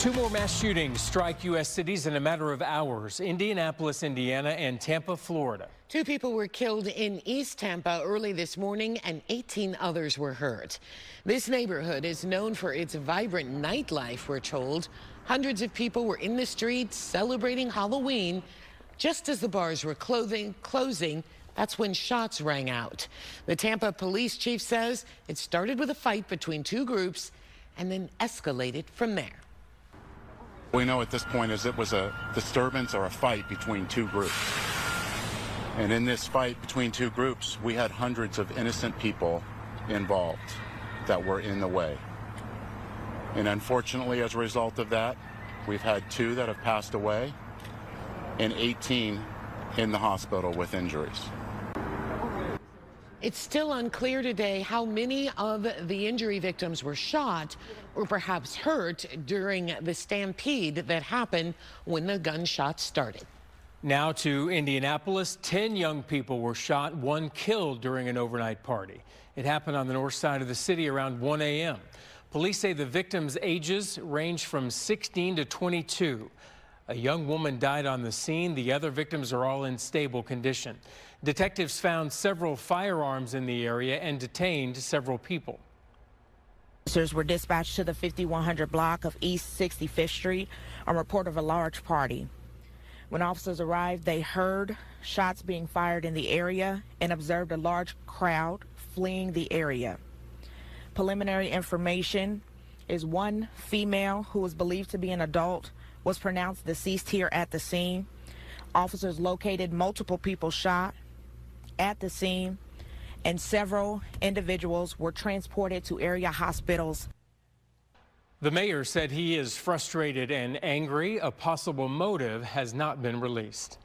Two more mass shootings strike U.S. cities in a matter of hours. Indianapolis, Indiana, and Tampa, Florida. Two people were killed in East Tampa early this morning, and 18 others were hurt. This neighborhood is known for its vibrant nightlife, we're told. Hundreds of people were in the streets celebrating Halloween. Just as the bars were closing, that's when shots rang out. The Tampa police chief says it started with a fight between two groups and then escalated from there. We know at this point is it was a disturbance or a fight between two groups. And in this fight between two groups, we had hundreds of innocent people involved that were in the way. And unfortunately, as a result of that, we've had two that have passed away and 18 in the hospital with injuries. It's still unclear today how many of the injury victims were shot or perhaps hurt during the stampede that happened when the gunshots started. Now to Indianapolis, 10 young people were shot, one killed during an overnight party. It happened on the north side of the city around 1 a.m. Police say the victims' ages range from 16 to 22. A young woman died on the scene. The other victims are all in stable condition. Detectives found several firearms in the area and detained several people. Officers were dispatched to the 5100 block of East 65th Street on report of a large party. When officers arrived, they heard shots being fired in the area and observed a large crowd fleeing the area. Preliminary information is one female who was believed to be an adult was pronounced deceased here at the scene. Officers located multiple people shot at the scene, and several individuals were transported to area hospitals. The mayor said he is frustrated and angry. A possible motive has not been released.